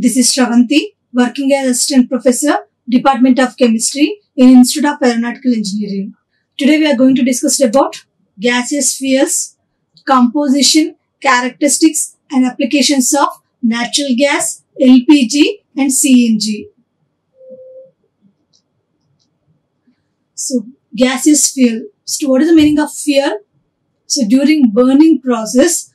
This is Sravanthi, working as Assistant Professor, Department of Chemistry in Institute of Aeronautical Engineering. Today we are going to discuss about gaseous fuels, composition, characteristics and applications of natural gas, LPG and CNG. So gaseous fuel. So what is the meaning of fuel? So during burning process,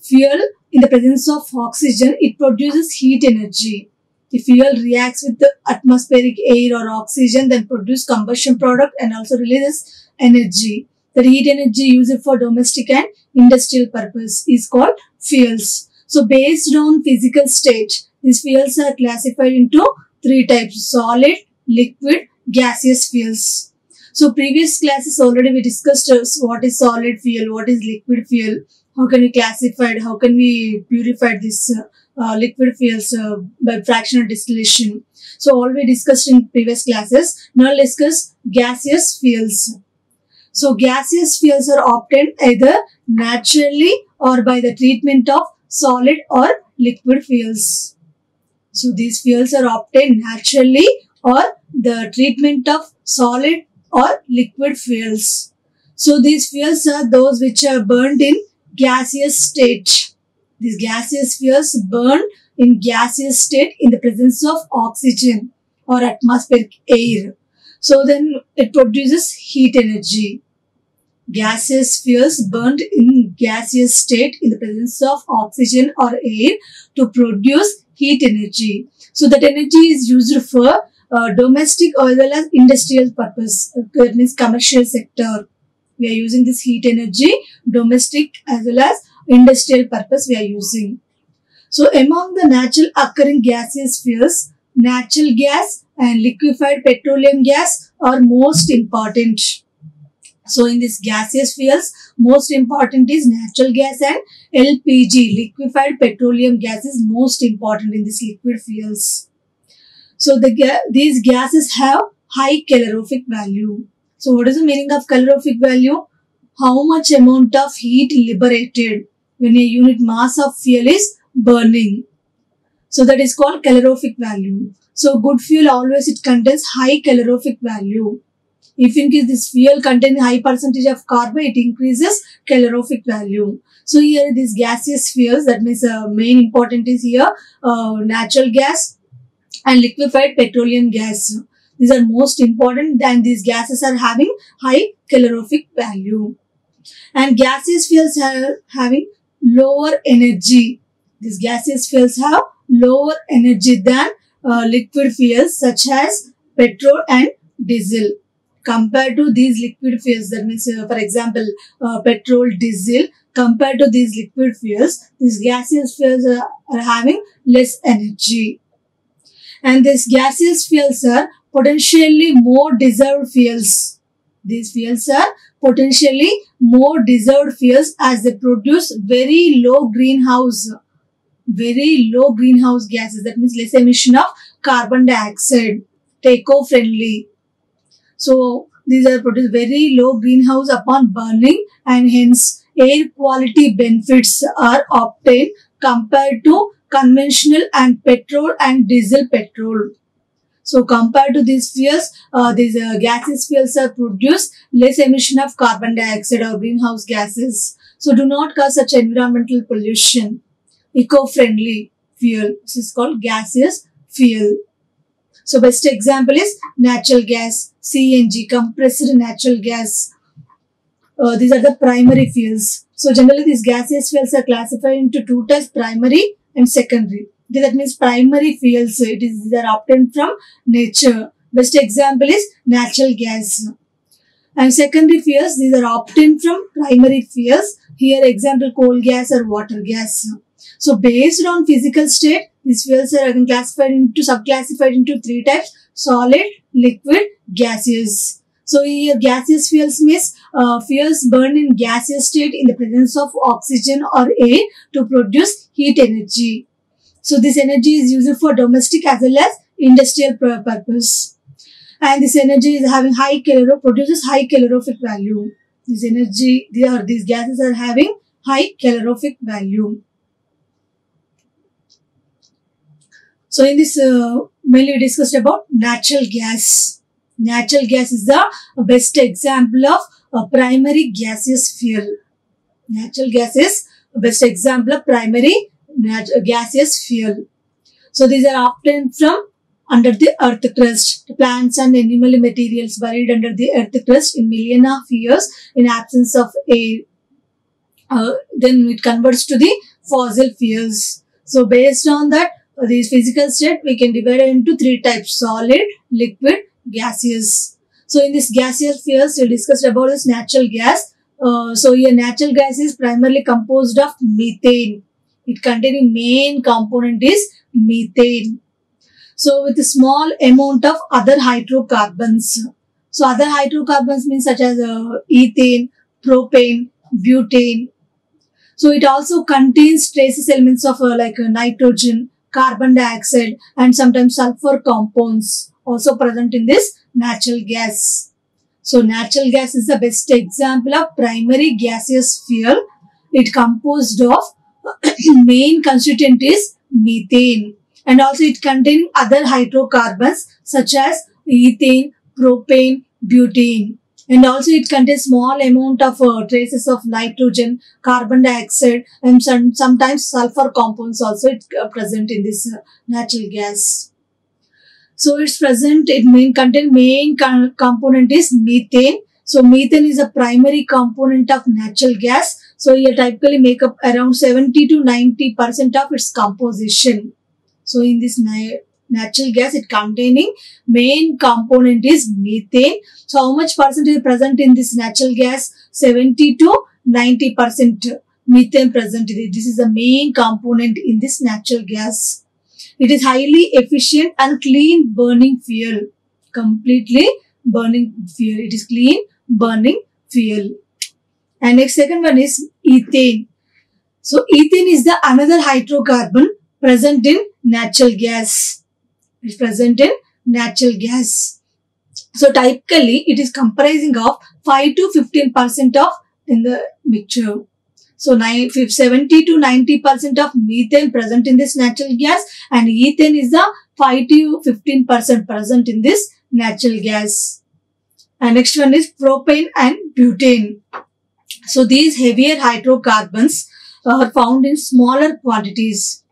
fuel in the presence of oxygen, it produces heat energy. The fuel reacts with the atmospheric air or oxygen, then produce combustion product and also releases energy. The heat energy used for domestic and industrial purpose is called fuels. So based on physical state, these fuels are classified into three types: solid, liquid, gaseous fuels. So previous classes already we discussed what is solid fuel, what is liquid fuel, how can we classify it, how can we purify this liquid fuels by fractional distillation. So all we discussed in previous classes. Now let's discuss gaseous fuels. So gaseous fuels are obtained either naturally or by the treatment of solid or liquid fuels. So these fuels are obtained naturally or the treatment of solid or liquid fuels. So these fuels are those which are burned in gaseous state. These gaseous fuels burn in gaseous state in the presence of oxygen or atmospheric air. So then it produces heat energy. Gaseous fuels burned in gaseous state in the presence of oxygen or air to produce heat energy. So that energy is used for domestic as well as industrial purpose. That means commercial sector. We are using this heat energy, domestic as well as industrial purpose we are using. So among the natural occurring gaseous fuels, natural gas and liquefied petroleum gas are most important. So in these gaseous fuels, most important is natural gas and LPG, liquefied petroleum gas is most important in these liquid fuels. So these gases have high calorific value. So what is the meaning of calorific value? How much amount of heat liberated when a unit mass of fuel is burning. So that is called calorific value. So good fuel always it contains high calorific value. If in case this fuel contains high percentage of carbon, it increases calorific value. So here these gaseous fuels, that means main important is here natural gas and liquefied petroleum gas. These are most important and these gases are having high calorific value. And gaseous fuels are having lower energy. These gaseous fuels have lower energy than liquid fuels such as petrol and diesel. Compared to these liquid fuels, that means for example petrol, diesel, compared to these liquid fuels, these gaseous fuels are having less energy. And these gaseous fuels are potentially more desired fuels. These fuels are potentially more desired fuels as they produce very low greenhouse gases. That means less emission of carbon dioxide, eco-friendly. So these are produced very low greenhouse upon burning and hence air quality benefits are obtained compared to conventional and petrol and diesel petrol. So compared to these fuels, these gaseous fuels are produced less emission of carbon dioxide or greenhouse gases. So do not cause such environmental pollution. Eco-friendly fuel. This is called gaseous fuel. So best example is natural gas, CNG, compressed natural gas. These are the primary fuels. So generally these gaseous fuels are classified into two types, primary and secondary. That means primary fuels, these are obtained from nature. Best example is natural gas. And secondary fuels, these are obtained from primary fuels. Here example coal gas or water gas. So based on physical state, these fuels are again classified into, subclassified into three types, solid, liquid, gaseous. So here gaseous fuels means fuels burned in gaseous state in the presence of oxygen or air to produce heat energy. So this energy is used for domestic as well as industrial purpose. And this energy is having high calorific, produces high calorific value. This energy, these gases are having high calorific value. So in this mainly we discussed about natural gas. Natural gas is the best example of primary gaseous fuel. Natural gas is best example of primary gaseous fuel. So these are obtained from under the earth crust. Plants and animal materials buried under the earth crust in millions of years in absence of air. Then it converts to the fossil fuels. So based on that, these physical state we can divide into three types: solid, liquid, gaseous. So in this gaseous fuels, we discussed about this natural gas. So here natural gas is primarily composed of methane. It containing main component is methane. So with a small amount of other hydrocarbons. So other hydrocarbons means such as ethane, propane, butane. So it also contains traces elements of nitrogen, carbon dioxide, and sometimes sulfur compounds also present in this natural gas. So natural gas is the best example of primary gaseous fuel. It composed of main constituent is methane, and also it contains other hydrocarbons such as ethane, propane, butane. And also it contains small amount of traces of nitrogen, carbon dioxide, and sometimes sulfur compounds also present in this natural gas. So it's present, it main component is methane. So methane is a primary component of natural gas. So you typically make up around 70 to 90% of its composition. So in this natural gas, it containing main component is methane. So how much percentage present in this natural gas? 70 to 90% methane present in it. This is the main component in this natural gas. It is highly efficient and clean burning fuel. Completely burning fuel. It is clean burning fuel. And next second one is ethane. So ethane is the another hydrocarbon present in natural gas. It is present in natural gas. So typically it is comprising of 5 to 15% of in the mixture. So 70 to 90% of methane present in this natural gas, and ethane is the 5 to 15% present in this natural gas. And next one is propane and butane. So these heavier hydrocarbons are found in smaller quantities.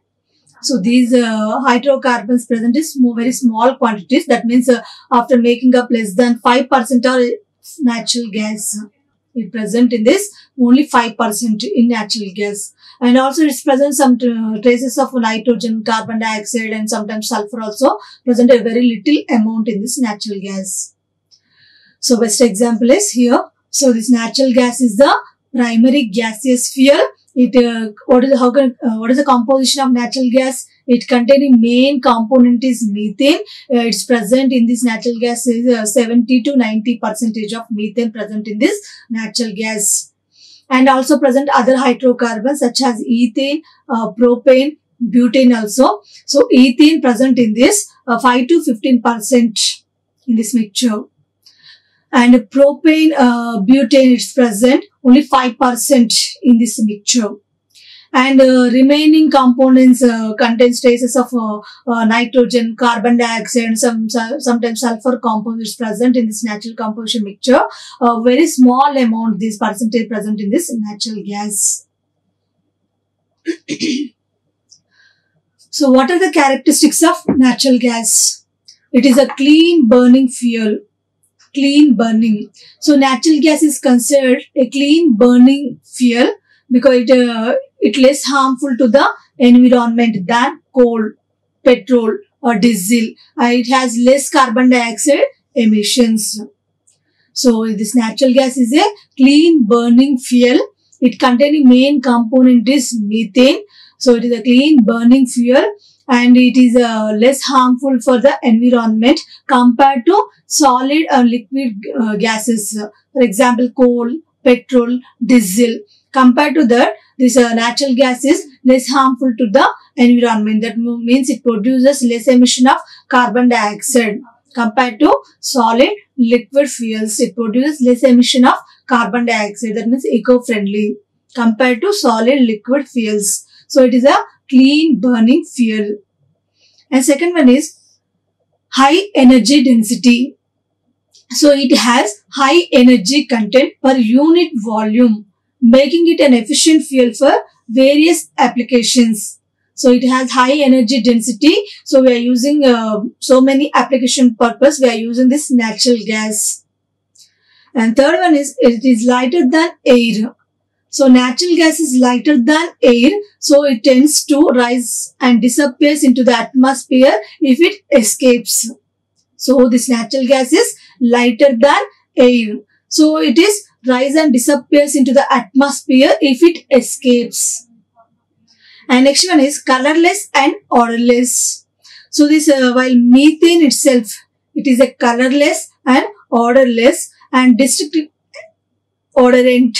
So these hydrocarbons present is very small quantities. That means after making up less than 5% of natural gas, it present in this only 5% in natural gas. And also it presents some traces of nitrogen, carbon dioxide, and sometimes sulfur also present a very little amount in this natural gas. So best example is here. So this natural gas is the primary gaseous fuel. What is the composition of natural gas? It containing main component is methane. It's present in this natural gas is 70 to 90% of methane present in this natural gas, and also present other hydrocarbons such as ethane, propane, butane also. So ethane present in this 5 to 15% in this mixture, and propane, butane is present only 5% in this mixture, and remaining components contains traces of nitrogen, carbon dioxide, and sometimes sulfur compounds present in this natural composition mixture. Very small amount this percentage present in this natural gas. So what are the characteristics of natural gas? It is a clean burning fuel. Clean burning. So natural gas is considered a clean burning fuel because it less harmful to the environment than coal, petrol, or diesel. It has less carbon dioxide emissions. So this natural gas is a clean burning fuel. It containing main component is methane. So it is a clean burning fuel, and it is less harmful for the environment compared to solid or liquid gases. For example, coal, petrol, diesel. Compared to that, this natural gas is less harmful to the environment. That means it produces less emission of carbon dioxide. Compared to solid, liquid fuels, it produces less emission of carbon dioxide. That means eco-friendly compared to solid, liquid fuels. So it is a clean burning fuel. And second one is high energy density. So it has high energy content per unit volume, making it an efficient fuel for various applications. So it has high energy density. So we are using so many application purpose, we are using this natural gas. And third one is it is lighter than air. So natural gas is lighter than air. So it tends to rise and disappears into the atmosphere if it escapes. So this natural gas is lighter than air. So it is rise and disappears into the atmosphere if it escapes. And next one is colorless and odorless. So this while methane itself, it is a colorless and odorless and distinctive odorant.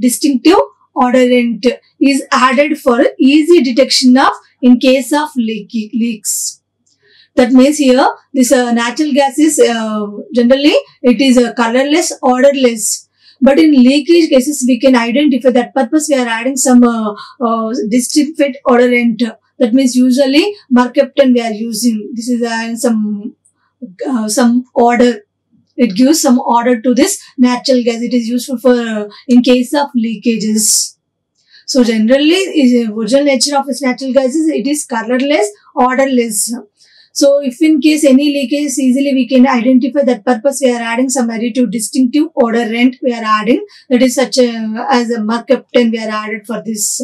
Distinctive odorant is added for easy detection of in case of leaks. That means here this natural gas is generally it is colorless, odorless. But in leakage cases we can identify. That purpose we are adding some distinctive odorant. That means usually mercaptan we are using. This is some odor. It gives some odor to this natural gas. It is useful for in case of leakages. So generally, the original nature of this natural gas is it is colorless, odorless. So if in case any leakage easily we can identify. That purpose we are adding some additive, distinctive odorant we are adding. That is such as a mercaptan we are added for this.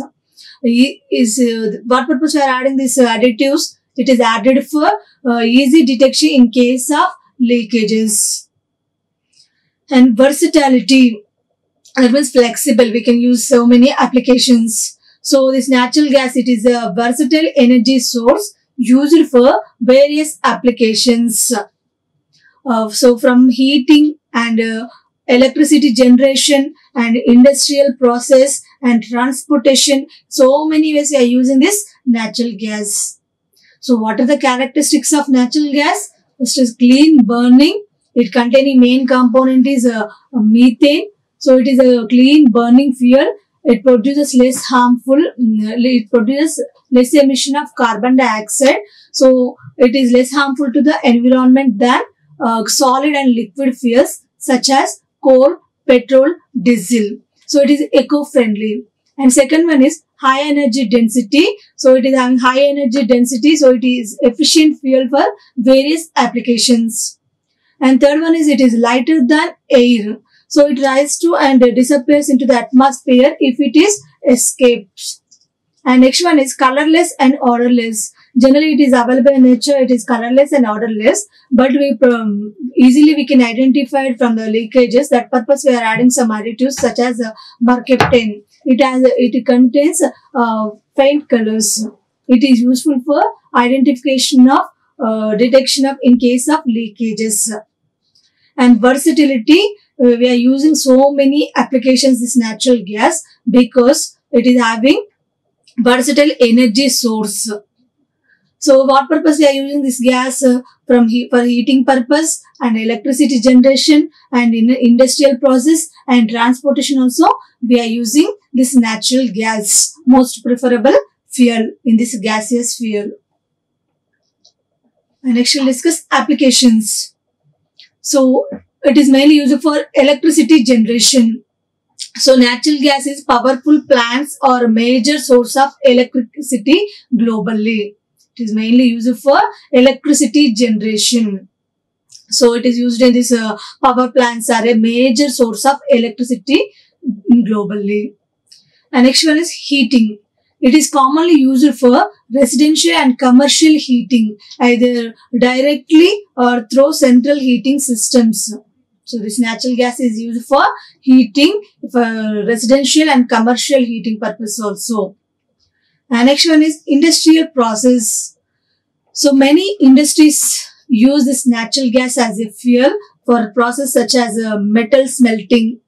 What purpose we are adding these additives? It is added for easy detection in case of leakages. And versatility, that means flexible. We can use so many applications. So this natural gas, it is a versatile energy source used for various applications. So from heating and electricity generation and industrial process and transportation, so many ways we are using this natural gas. So what are the characteristics of natural gas? First is clean burning. It containing main component is methane. So it is a clean burning fuel. It produces less harmful, it produces less emission of carbon dioxide. So it is less harmful to the environment than solid and liquid fuels such as coal, petrol, diesel. So it is eco-friendly. And second one is high energy density. So it is having high energy density. So it is efficient fuel for various applications. And third one is it is lighter than air. So it rises to and disappears into the atmosphere if it is escaped. And next one is colorless and odorless. Generally it is available in nature. It is colorless and odorless. But we easily we can identify it from the leakages. That purpose we are adding some additives such as mercaptan. It contains faint colors. It is useful for identification of detection of in case of leakages. And versatility, we are using so many applications this natural gas because it is having versatile energy source. So what purpose we are using this gas for heating purpose and electricity generation and in industrial process and transportation also we are using this natural gas, most preferable fuel in this gaseous fuel. And next we'll discuss applications. So it is mainly used for electricity generation. So natural gas is powerful plants or major source of electricity globally. It is mainly used for electricity generation. So it is used in this power plants are a major source of electricity globally. And next one is heating. It is commonly used for residential and commercial heating, either directly or through central heating systems. So this natural gas is used for heating, for residential and commercial heating purpose also. And next one is industrial process. So many industries use this natural gas as a fuel for process such as metal smelting,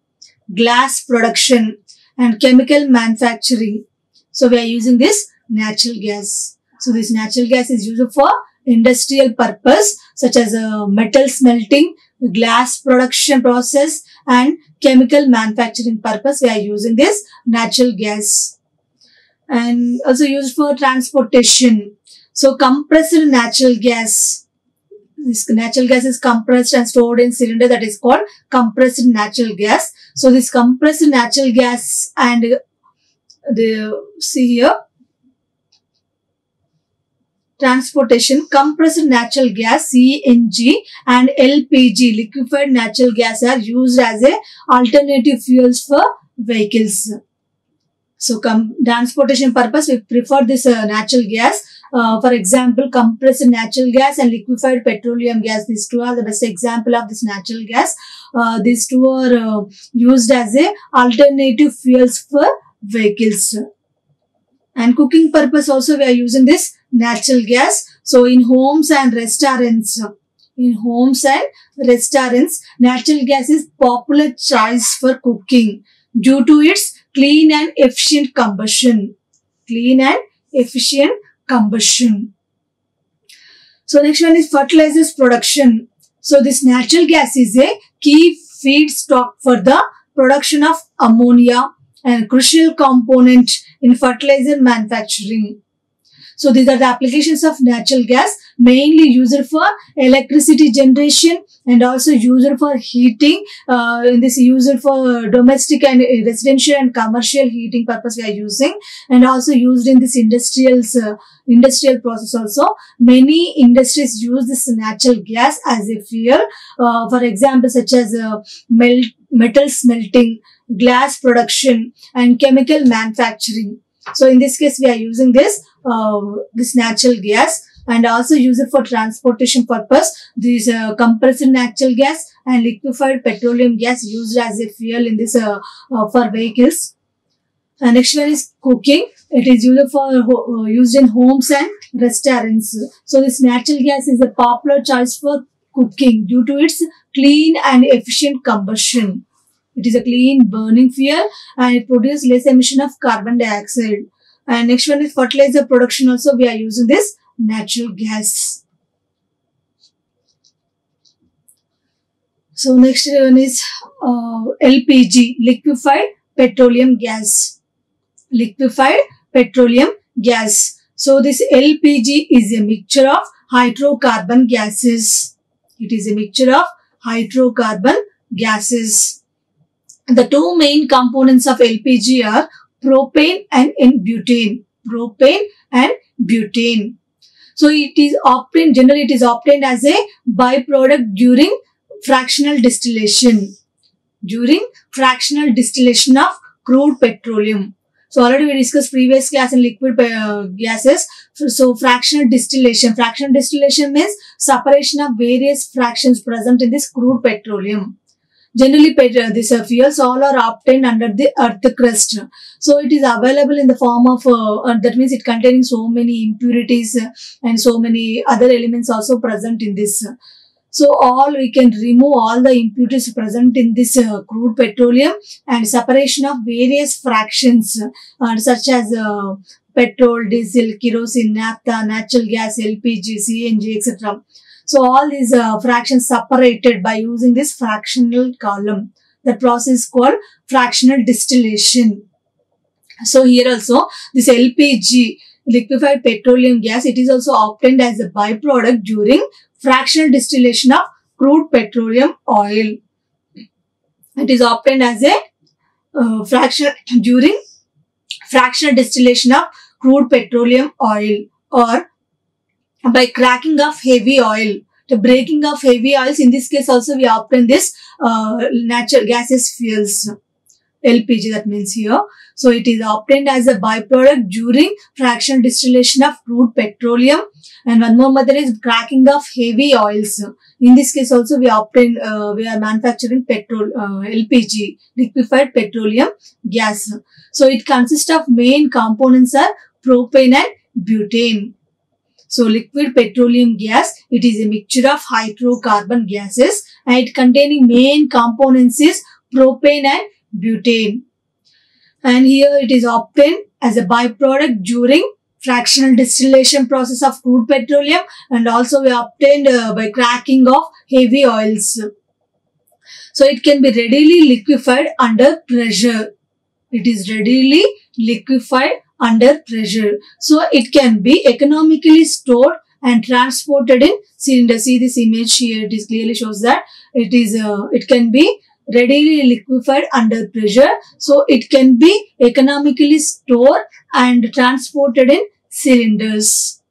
glass production and chemical manufacturing. So we are using this natural gas. So this natural gas is used for industrial purpose such as metal smelting, glass production process and chemical manufacturing purpose. We are using this natural gas. And also used for transportation. So compressed natural gas. This natural gas is compressed and stored in cylinder, that is called compressed natural gas. So this compressed natural gas, and the see here transportation, compressed natural gas CNG and LPG, liquefied natural gas, are used as a alternative fuels for vehicles. So transportation purpose we prefer this natural gas. For example, compressed natural gas and liquefied petroleum gas, these two are the best example of this natural gas. These two are used as a alternative fuels for vehicles. And cooking purpose also we are using this natural gas. So in homes and restaurants, natural gas is popular choice for cooking due to its clean and efficient combustion. So next one is fertilizers production. So this natural gas is a key feedstock for the production of ammonia and crucial component in fertilizer manufacturing. So these are the applications of natural gas, mainly used for electricity generation and also used for heating. This is used for domestic and residential and commercial heating purpose we are using, and also used in this industrial process also. Many industries use this natural gas as a fuel. For example, such as metal smelting, glass production and chemical manufacturing. So in this case we are using this natural gas, and also use it for transportation purpose. This compressed natural gas and liquefied petroleum gas used as a fuel in this for vehicles. And next one is cooking. It is used for used in homes and restaurants. So this natural gas is a popular choice for cooking due to its clean and efficient combustion. It is a clean burning fuel and it produces less emission of carbon dioxide. And next one is fertilizer production. Also, we are using this natural gas. So next one is LPG, liquefied petroleum gas. So this LPG is a mixture of hydrocarbon gases. The two main components of LPG are propane and butane. So it is obtained, generally it is obtained as a byproduct during fractional distillation. Of crude petroleum. So already we discussed previous gas and liquid gases. So fractional distillation. Fractional distillation means separation of various fractions present in this crude petroleum. Generally, these fuels all are obtained under the earth crust. So it is available in the form of, that means it containing so many impurities and so many other elements also present in this. So all we can remove all the impurities present in this crude petroleum, and separation of various fractions such as petrol, diesel, kerosene, naphtha, natural gas, LPG, CNG, etc. So all these fractions separated by using this fractional column. The process is called fractional distillation. So here also this LPG, liquefied petroleum gas, it is also obtained as a byproduct during fractional distillation of crude petroleum oil. It is obtained as a during fractional distillation of crude petroleum oil, or by cracking of heavy oil, the breaking of heavy oils. In this case also we obtain this natural gases fuels, LPG, that means here. So it is obtained as a byproduct during fractional distillation of crude petroleum. And one more method is cracking of heavy oils. In this case also we obtain, we are manufacturing petrol, LPG, liquefied petroleum gas. So it consists of main components are propane and butane. So liquid petroleum gas, it is a mixture of hydrocarbon gases, and it containing main components is propane and butane. And here it is obtained as a byproduct during fractional distillation process of crude petroleum, and also we obtained by cracking of heavy oils. So it can be readily liquefied under pressure. under pressure. So it can be economically stored and transported in cylinder. See this image here, it clearly shows that it can be readily liquefied under pressure. So it can be economically stored and transported in cylinders.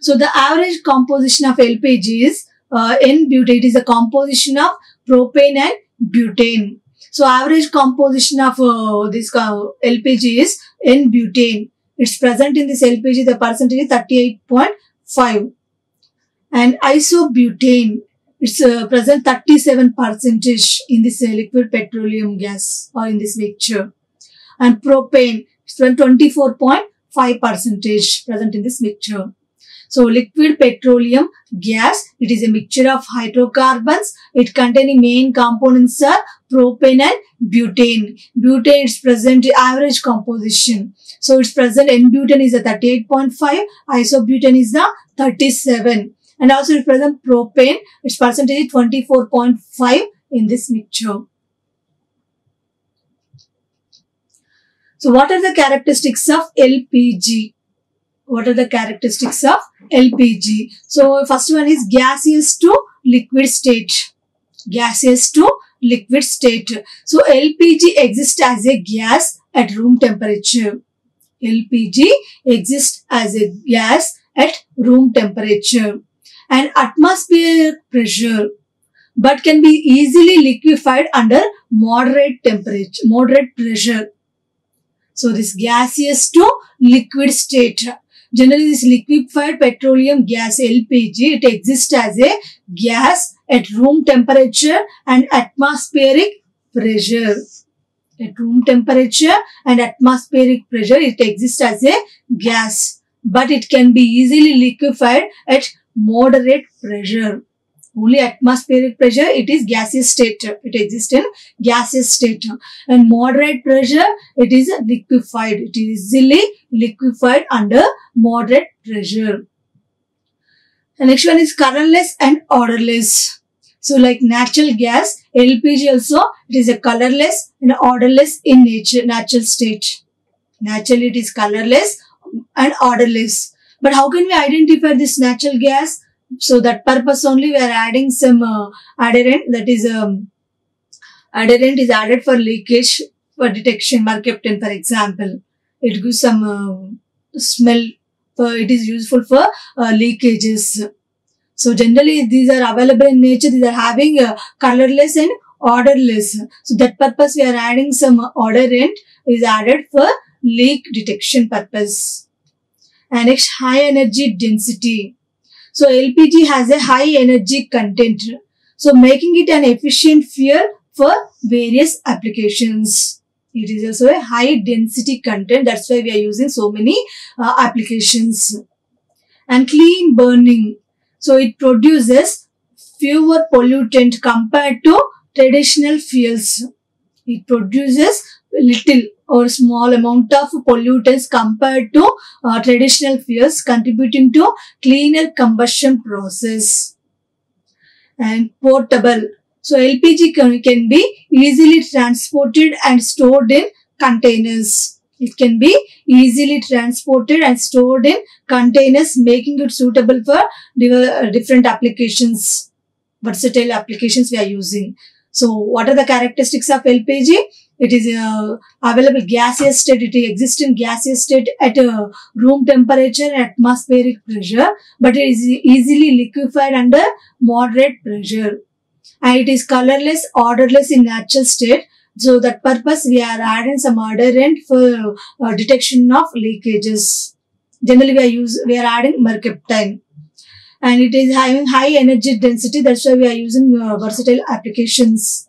So the average composition of LPG is N-butane. It is a composition of propane and butane. So average composition of this LPG is N-butane. It's present in this LPG. The percentage is 38.5%. And isobutane, it's present 37% in this liquid petroleum gas or in this mixture. And propane, it's 24.5% present in this mixture. So liquid petroleum gas, it is a mixture of hydrocarbons. It containing main components are propane and butane. Butane is present average composition. So it's present N-butane is a 38.5, isobutane is the 37, and also it's present propane. Its percentage is 24.5 in this mixture. So what are the characteristics of LPG? What are the characteristics of LPG? So first one is gaseous to liquid state. Gaseous to liquid state. So LPG exists as a gas at room temperature. LPG exists as a gas at room temperature and atmospheric pressure, but can be easily liquefied under moderate temperature, moderate pressure. So this gaseous to liquid state. Generally, this liquefied petroleum gas LPG, it exists as a gas at room temperature and atmospheric pressure. At room temperature and atmospheric pressure, it exists as a gas, but it can be easily liquefied at moderate pressure. Only atmospheric pressure, it is gaseous state. It exists in gaseous state. And moderate pressure, it is liquefied. It is easily liquefied under moderate pressure. The next one is colorless and odorless. So like natural gas, LPG also, it is a colorless and odorless in nature, natural state. Naturally, it is colorless and odorless. But how can we identify this natural gas? So that purpose only we are adding some adherent, that is adherent is added for leakage for detection. Mercaptan, for example, it gives some smell. It is useful for leakages. So generally these are available in nature. These are having colorless and odorless. So that purpose we are adding some adherent is added for leak detection purpose. And next, high energy density. So LPG has a high energy content, so making it an efficient fuel for various applications. It is also a high density content. That's why we are using so many applications. And clean burning. So it produces fewer pollutant compared to traditional fuels. It produces little or small amount of pollutants compared to traditional fuels, contributing to cleaner combustion process. And portable. So LPG can be easily transported and stored in containers. It can be easily transported and stored in containers, making it suitable for different applications, versatile applications we are using. So what are the characteristics of LPG? It is available gaseous state. It exists in gaseous state at room temperature and atmospheric pressure, but it is easily liquefied under moderate pressure. And it is colorless, odorless in natural state. So that purpose we are adding some odorant for detection of leakages. Generally we are adding mercaptan. And it is having high energy density. That's why we are using versatile applications.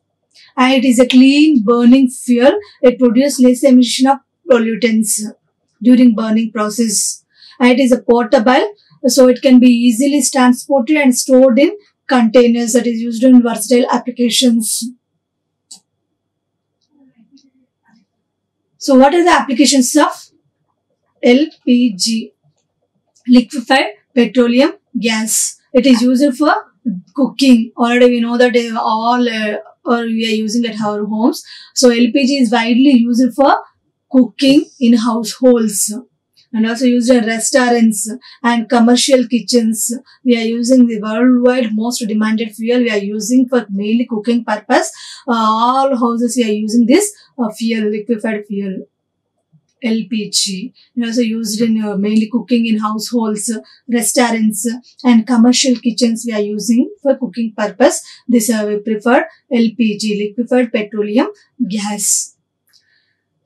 And it is a clean burning fuel. It produces less emission of pollutants during burning process. And it is a portable. So it can be easily transported and stored in containers. That is used in versatile applications. So what are the applications of LPG? Liquefied petroleum gas. It is used for cooking. Already we know that all we are using at our homes. So LPG is widely used for cooking in households. and also used in restaurants and commercial kitchens. We are using the worldwide most demanded fuel. We are using for mainly cooking purpose. All houses we are using this fuel, liquefied fuel. LPG, also used in mainly cooking in households, restaurants and commercial kitchens. We are using for cooking purpose. This we prefer LPG, liquefied petroleum gas.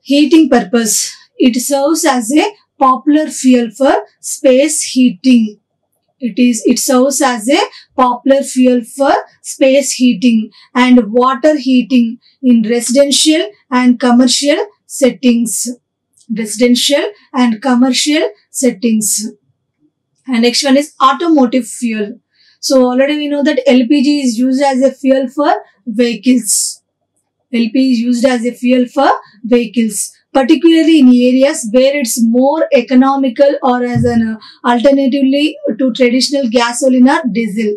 Heating purpose. It serves as a popular fuel for space heating. It serves as a popular fuel for space heating and water heating in residential and commercial settings. Residential and commercial settings. And next one is automotive fuel. So already we know that LPG is used as a fuel for vehicles. LPG is used as a fuel for vehicles, particularly in areas where it's more economical or as an alternatively to traditional gasoline or diesel.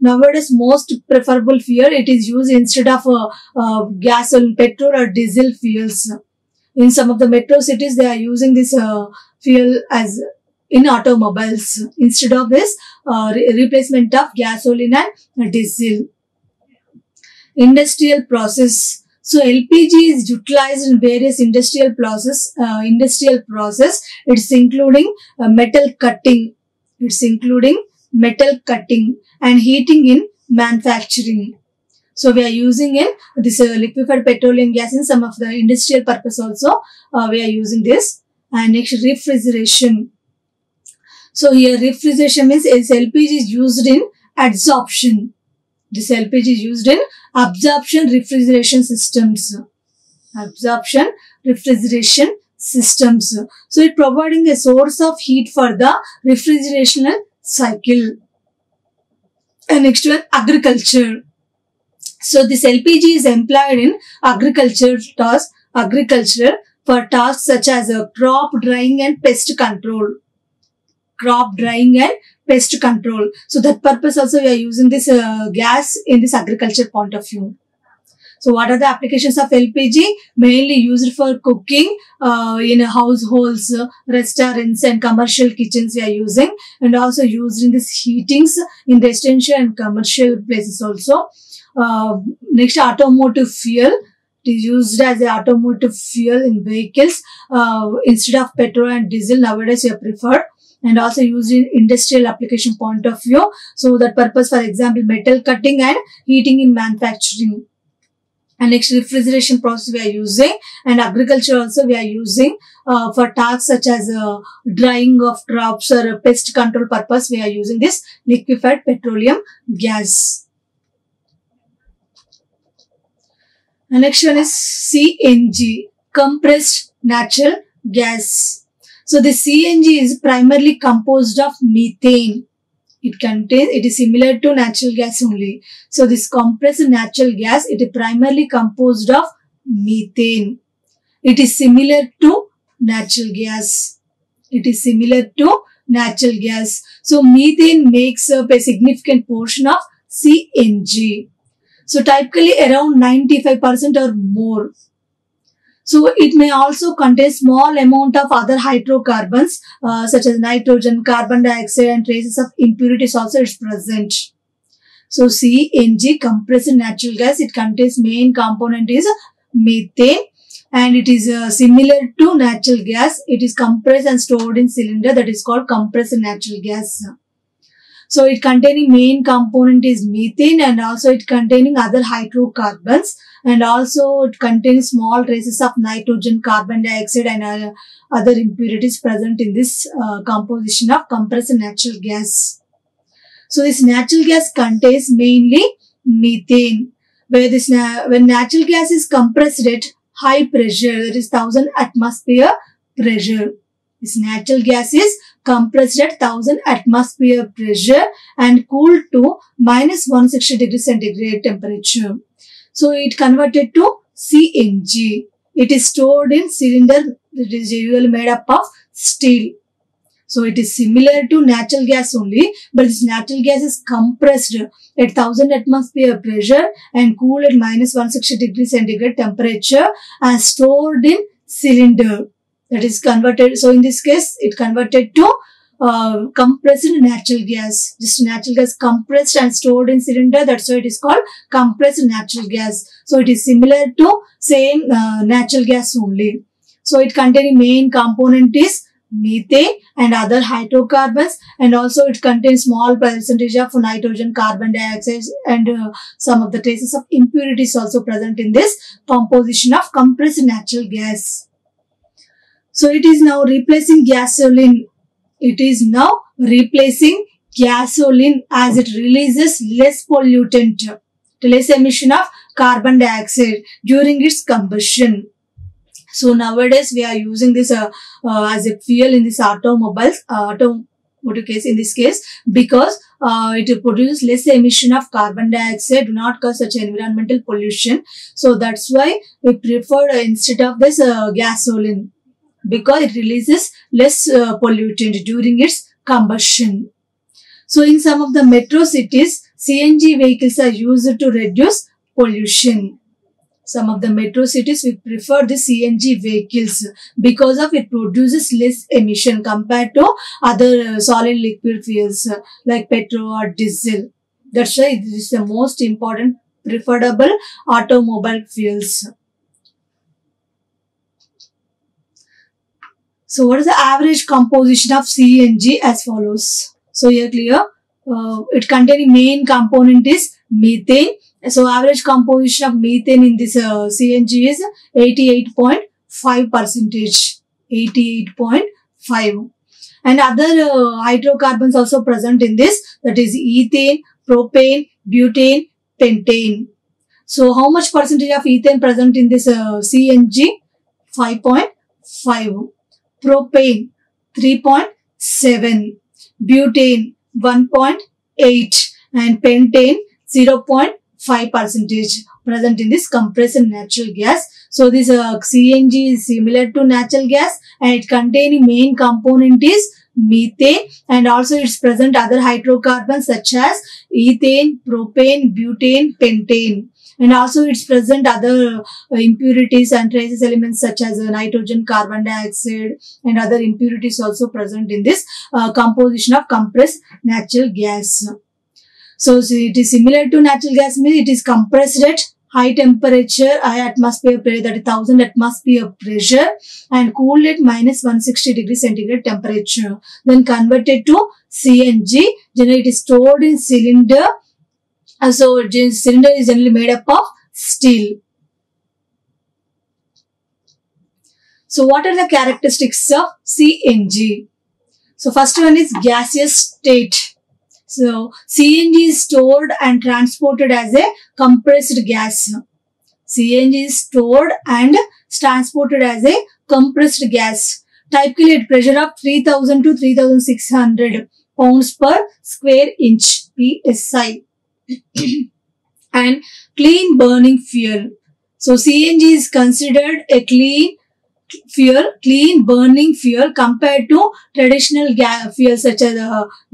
Nowadays, most preferable fuel it is used instead of gasoline, petrol or diesel fuels. In some of the metro cities, they are using this fuel as in automobiles instead of this replacement of gasoline and diesel. Industrial process. So LPG is utilized in various industrial process. It's including metal cutting. And heating in manufacturing. So we are using in this liquefied petroleum gas in some of the industrial purpose also we are using this. And next, refrigeration. So here refrigeration means LPG is used in adsorption. This LPG is used in absorption refrigeration systems. So it providing a source of heat for the refrigerational cycle. And next one, agriculture. So this LPG is employed in agriculture for tasks such as crop drying and pest control. So that purpose also we are using this gas in this agriculture point of view. So what are the applications of LPG? Mainly used for cooking in households, restaurants and commercial kitchens we are using, and also used in this heatings in residential and commercial places also. Next, automotive fuel. It is used as an automotive fuel in vehicles instead of petrol and diesel. Nowadays, you prefer, and also used in industrial application point of view. So that purpose, for example, metal cutting and heating in manufacturing. And next, refrigeration process we are using, and agriculture also we are using for tasks such as drying of crops or pest control purpose. We are using this liquefied petroleum gas. The next one is CNG, compressed natural gas. So the CNG is primarily composed of methane. It is similar to natural gas only. So this compressed natural gas, it is primarily composed of methane. It is similar to natural gas. So methane makes up a significant portion of CNG. So typically around 95% or more. So it may also contain small amount of other hydrocarbons such as nitrogen, carbon dioxide and traces of impurities also is present. So CNG, compressed natural gas, it contains main component is methane, and it is similar to natural gas. It is compressed and stored in cylinder, that is called compressed natural gas. So it containing main component is methane, and also it containing other hydrocarbons, and also it contains small traces of nitrogen, carbon dioxide and other impurities present in this composition of compressed natural gas. So this natural gas contains mainly methane, where this when natural gas is compressed at high pressure, that is 1000 atmosphere pressure. This natural gas is compressed at 1000 atmosphere pressure and cooled to -160 degrees centigrade temperature. So it converted to CNG. It is stored in cylinder. It is usually made up of steel. So it is similar to natural gas only, but this natural gas is compressed at 1000 atmosphere pressure and cooled at -160 degrees centigrade temperature and stored in cylinder. that is converted. So in this case, it converted to compressed natural gas. This natural gas compressed and stored in cylinder, that's why it is called compressed natural gas. So it is similar to same natural gas only. So it contains main component is methane and other hydrocarbons, and also it contains small percentage of nitrogen, carbon dioxide, and some of the traces of impurities also present in this composition of compressed natural gas. So it is now replacing gasoline. It is now replacing gasoline as it releases less pollutant, less emission of carbon dioxide during its combustion. So nowadays we are using this as a fuel in this automobiles, in this case, because it produces less emission of carbon dioxide, do not cause such environmental pollution. So that's why we prefer instead of this gasoline, because it releases less pollutant during its combustion. So in some of the metro cities, CNG vehicles are used to reduce pollution. Some of the metro cities, we prefer the CNG vehicles because of it produces less emission compared to other solid liquid fuels like petrol or diesel. That's why this is the most important preferable automobile fuels. So what is the average composition of CNG as follows? So here clear, it contains main component is methane. So average composition of methane in this CNG is 88.5%, 88.5. And other hydrocarbons also present in this, that is ethane, propane, butane, pentane. So how much percentage of ethane present in this CNG? 5.5. Propane 3.7, butane 1.8, and pentane 0.5% present in this compressed natural gas. So this CNG is similar to natural gas, and it contains main component is methane, and also it's present other hydrocarbons such as ethane, propane, butane, pentane. And also it's present other impurities and traces elements such as nitrogen, carbon dioxide, and other impurities also present in this composition of compressed natural gas. So it is similar to natural gas means it is compressed at high temperature, high atmosphere pressure, that is 1000 atmosphere pressure, and cooled at -160°C temperature. Then converted to CNG. Generally it is stored in cylinder. So cylinder is generally made up of steel. So what are the characteristics of CNG? So first one is gaseous state. So CNG is stored and transported as a compressed gas. CNG is stored and transported as a compressed gas. Typically at pressure of 3000 to 3600 pounds per square inch (psi). And clean burning fuel. So CNG is considered a clean fuel, clean burning fuel compared to traditional fuels such as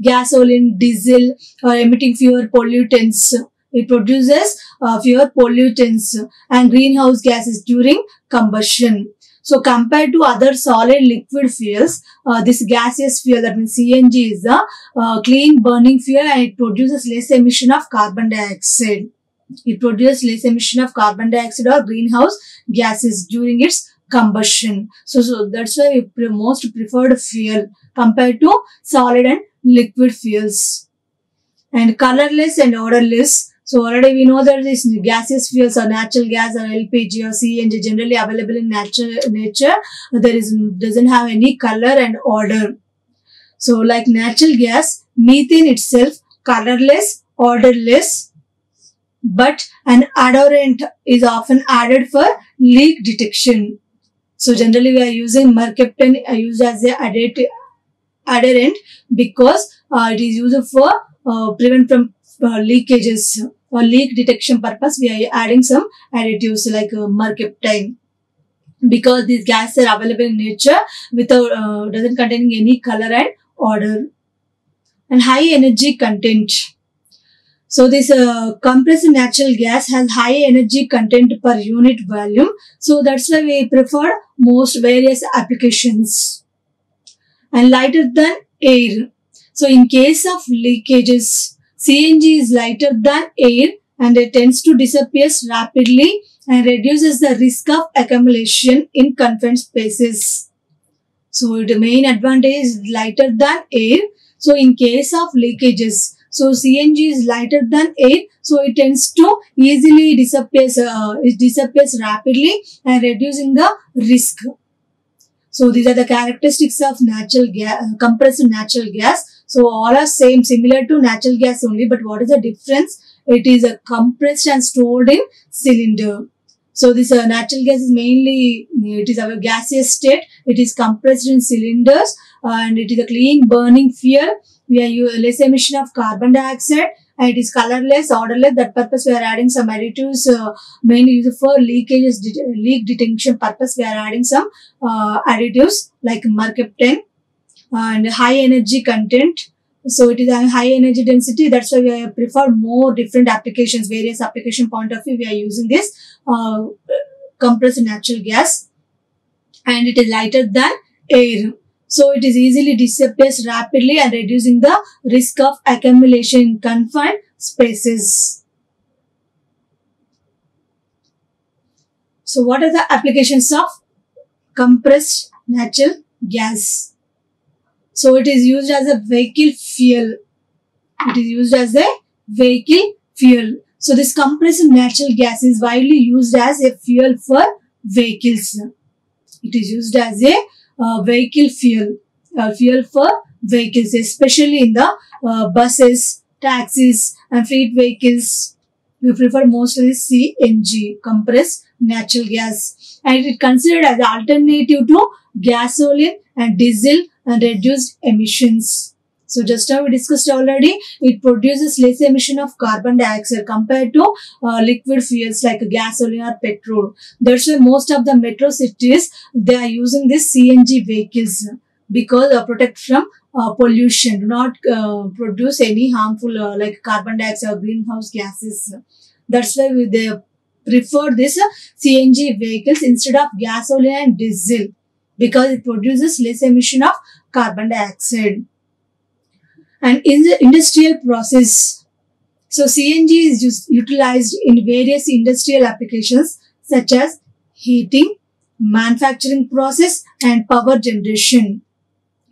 gasoline, diesel, or emitting fewer pollutants. It produces fewer pollutants and greenhouse gases during combustion. So compared to other solid liquid fuels, this gaseous fuel, that means CNG, is a clean burning fuel, and it produces less emission of carbon dioxide. It produces less emission of carbon dioxide or greenhouse gases during its combustion. So that's why we most preferred fuel compared to solid and liquid fuels. And colorless and odorless. So already we know that these gaseous fuels or natural gas or LPG or CNG generally available in nature. There doesn't have any color and odor. So like natural gas, methane itself colorless, odorless, but an odorant is often added for leak detection. So generally we are using mercaptan used as a adherent because it is used for prevent from leakages. For leak detection purpose, we are adding some additives like mercaptan, because these gases are available in nature without doesn't containing any color and odor. And high energy content. So this compressed natural gas has high energy content per unit volume. So that's why we prefer most various applications. And lighter than air. So in case of leakages, CNG is lighter than air and it tends to disappear rapidly and reduces the risk of accumulation in confined spaces. So the main advantage is lighter than air. So in case of leakages, so CNG is lighter than air, so it tends to easily disappears rapidly and reducing the risk. So these are the characteristics of natural gas, compressed natural gas. So all are same, similar to natural gas only, but what is the difference? It is compressed and stored in cylinder. So this natural gas is mainly, it is our gaseous state. It is compressed in cylinders and it is a clean burning fuel. We are less emission of carbon dioxide and it is colorless, odorless. That purpose we are adding some additives, mainly used for leakages, leak detection purpose. We are adding some additives like Mercaptan and high energy content. So it is a high energy density. That's why we prefer more different applications, various application point of view. We are using this compressed natural gas and it is lighter than air. So it is easily disappears rapidly and reducing the risk of accumulation in confined spaces. So what are the applications of compressed natural gas? So it is used as a vehicle fuel. It is used as a vehicle fuel. So this compressed natural gas is widely used as a fuel for vehicles. It is used as a vehicle fuel, fuel for vehicles, especially in the buses, taxis and fleet vehicles. We prefer mostly CNG, compressed natural gas. And it is considered as an alternative to gasoline and diesel and reduced emissions. So just now we discussed already, it produces less emission of carbon dioxide compared to liquid fuels like gasoline or petrol. That's why most of the metro cities, they are using this CNG vehicles because they protect from pollution, do not produce any harmful like carbon dioxide or greenhouse gases. That's why they prefer this CNG vehicles instead of gasoline and diesel, because it produces less emission of carbon dioxide. And in the industrial process, so CNG is utilized in various industrial applications such as heating, manufacturing process and power generation.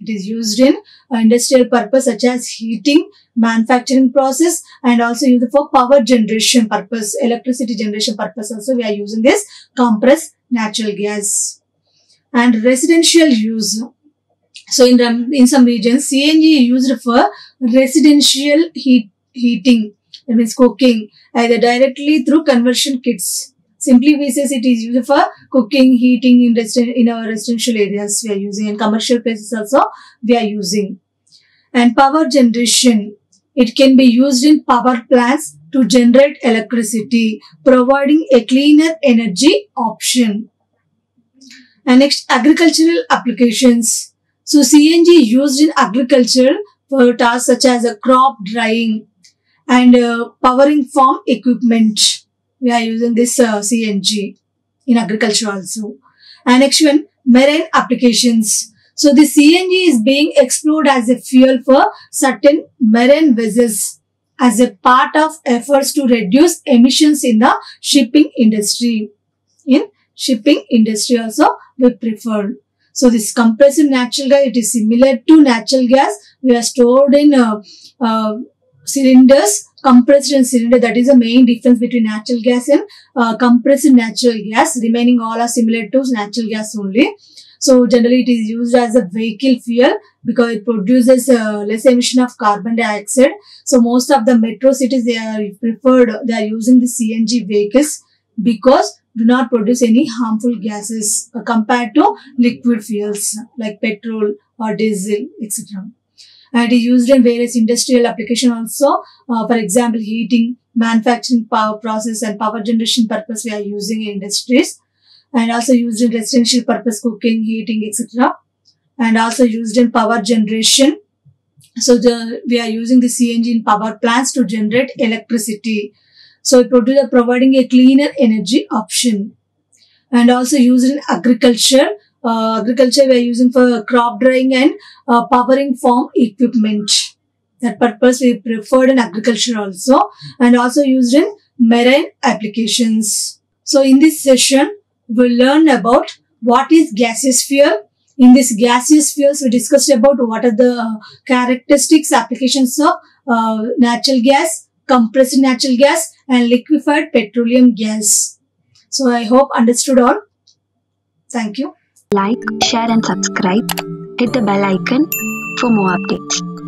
It is used in industrial purpose such as heating, manufacturing process and also used for power generation purpose, electricity generation purpose also we are using this compressed natural gas. And residential use. So in some regions, CNG is used for residential heating, that means cooking, either directly through conversion kits. Simply we say it is used for cooking, heating in our residential areas we are using, and commercial places also we are using. And power generation. It can be used in power plants to generate electricity, providing a cleaner energy option. And next, agricultural applications. So CNG used in agriculture for tasks such as crop drying and powering farm equipment. We are using this CNG in agriculture also. And next one, marine applications. So the CNG is being explored as a fuel for certain marine vessels as a part of efforts to reduce emissions in the shipping industry. In shipping industry also we prefer. So this compressed natural gas, it is similar to natural gas. We are stored in cylinders, compressed in cylinder. That is the main difference between natural gas and compressed natural gas. Remaining all are similar to natural gas only. So generally it is used as a vehicle fuel because it produces less emission of carbon dioxide. So most of the metro cities, they are preferred, they are using the CNG vehicles because do not produce any harmful gases compared to liquid fuels like petrol or diesel, etc. And it is used in various industrial applications also. For example, heating, manufacturing power process and power generation purpose we are using in industries. And also used in residential purpose, cooking, heating, etc. And also used in power generation So we are using the CNG in power plants to generate electricity. So it produces, providing a cleaner energy option. And also used in agriculture. We are using for crop drying and powering farm equipment. That purpose we preferred in agriculture also, and also used in marine applications. So in this session, we'll learn about what is gaseous fuel. In this gaseous fuels, we discussed about what are the characteristics, applications of natural gas, compressed natural gas and liquefied petroleum gas. So I hope understood all. Thank you. Like, share and subscribe. Hit the bell icon for more updates.